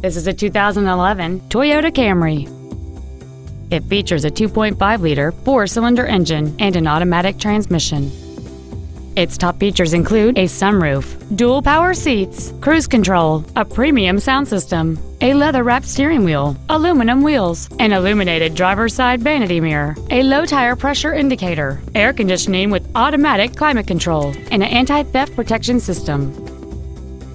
This is a 2011 Toyota Camry. It features a 2.5-liter four-cylinder engine and an automatic transmission. Its top features include a sunroof, dual power seats, cruise control, a premium sound system, a leather-wrapped steering wheel, aluminum wheels, an illuminated driver's side vanity mirror, a low tire pressure indicator, air conditioning with automatic climate control, and an anti-theft protection system.